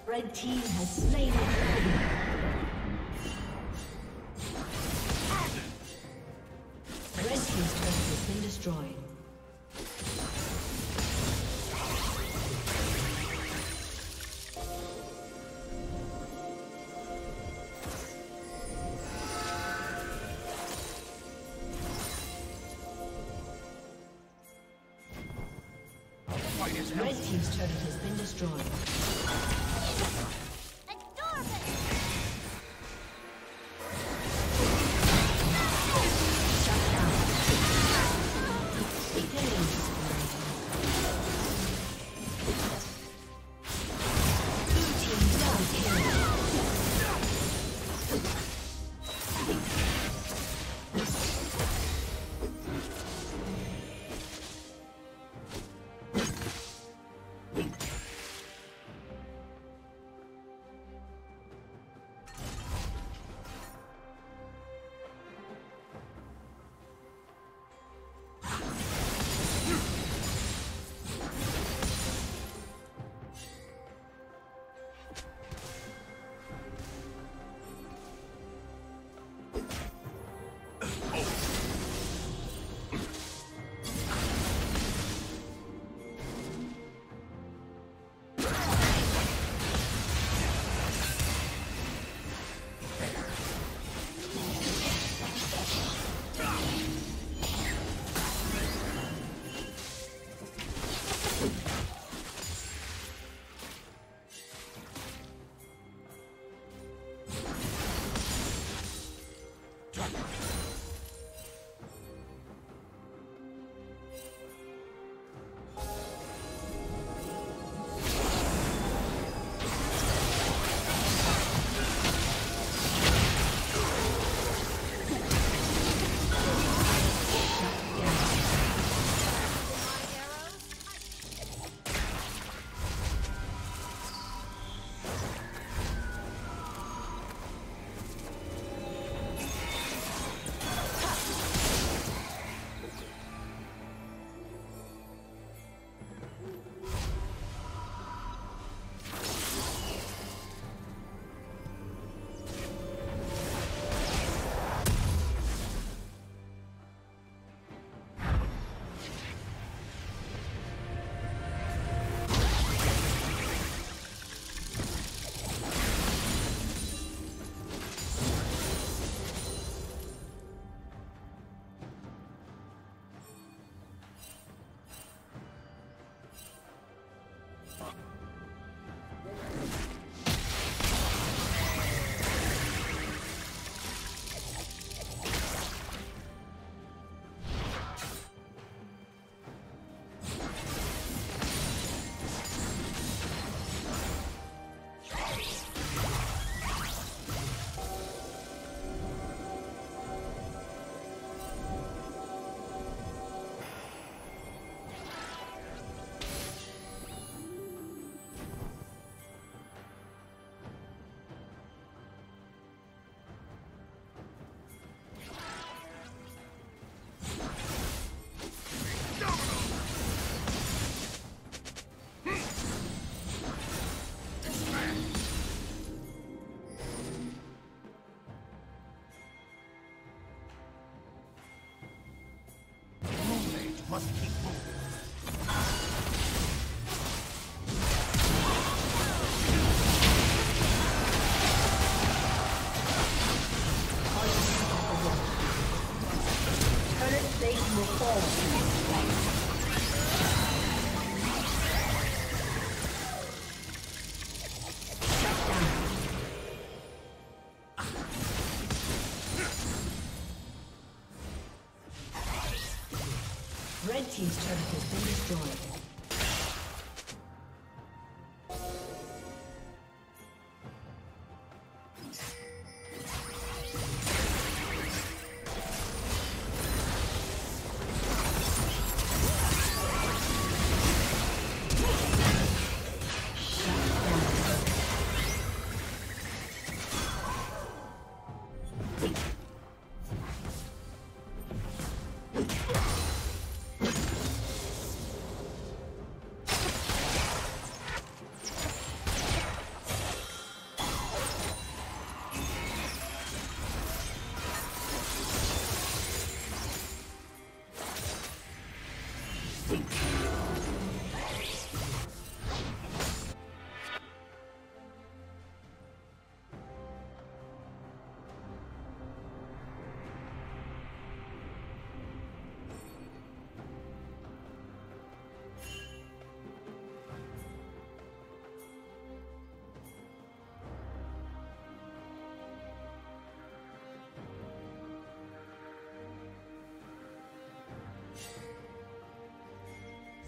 The red team has slain it. Red team's turret has been destroyed. Red team's turret has been destroyed. Red team's turret has been destroyed.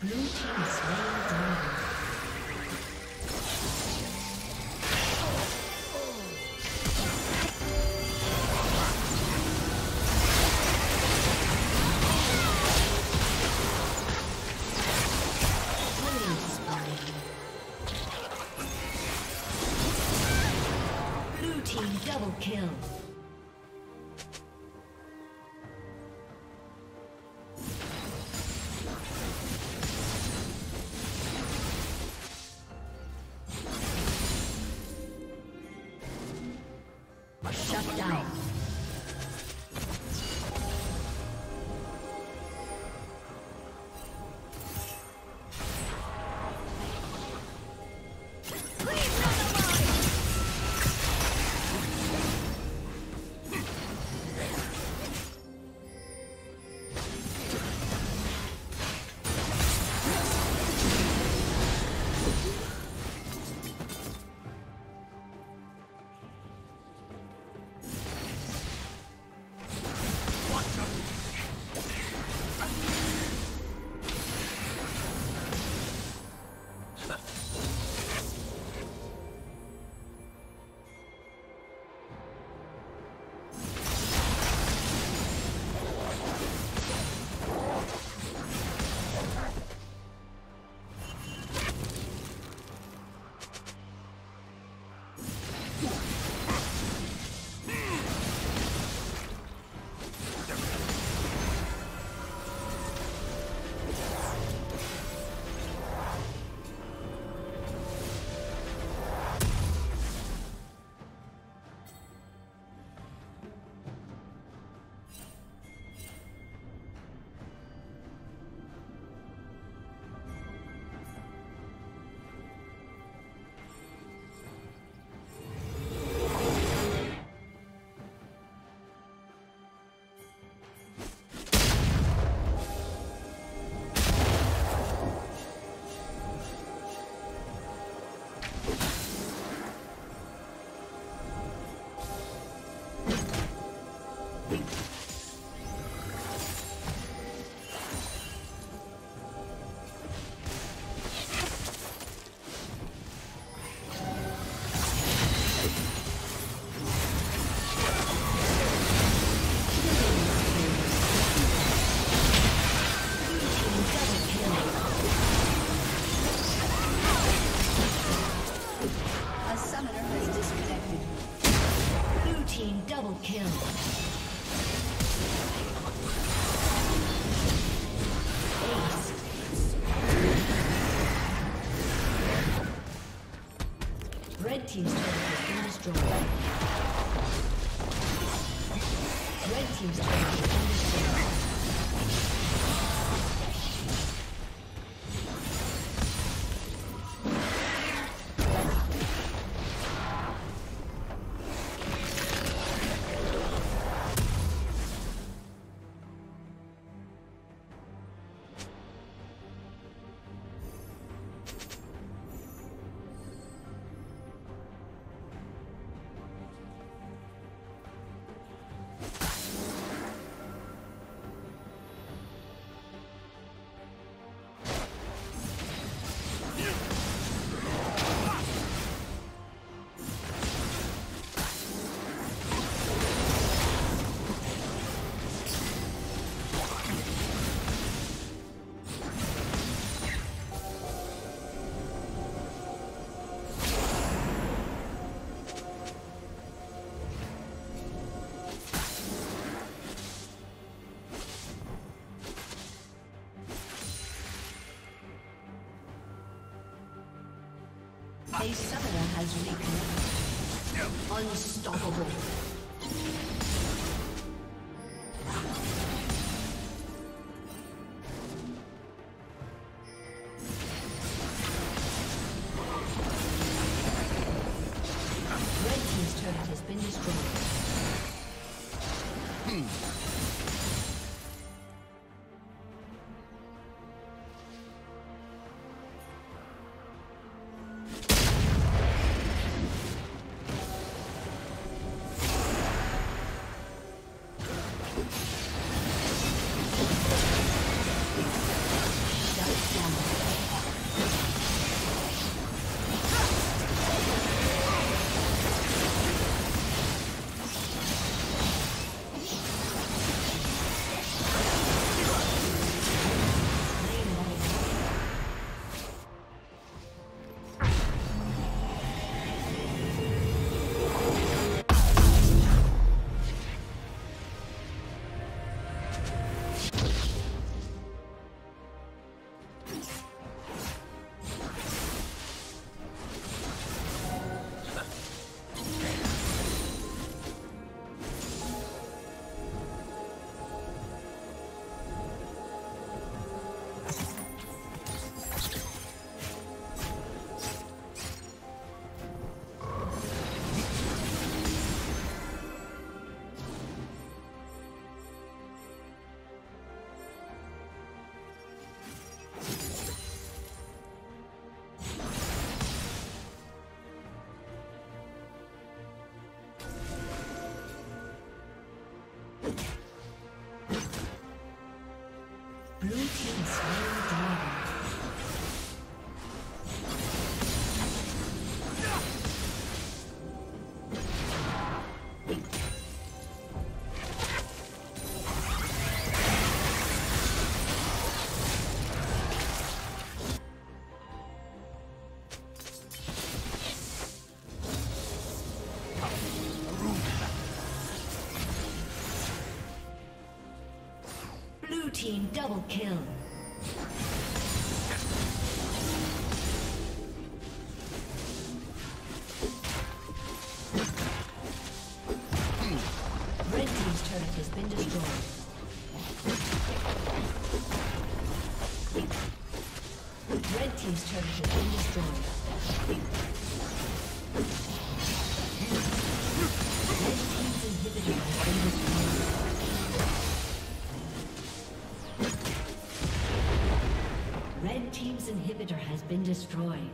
Blue team slain dragon. Kill. Red team's turret has been destroyed. Red team's turret has been destroyed. A summoner has reconnected. Unstoppable. Yeah. team double kill. Red team's turret has been destroyed. Red team's turret has been destroyed. Red team's inhibitor has been destroyed. Red team's inhibitor has been destroyed.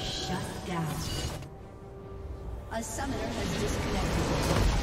Shut down. A summoner has disconnected.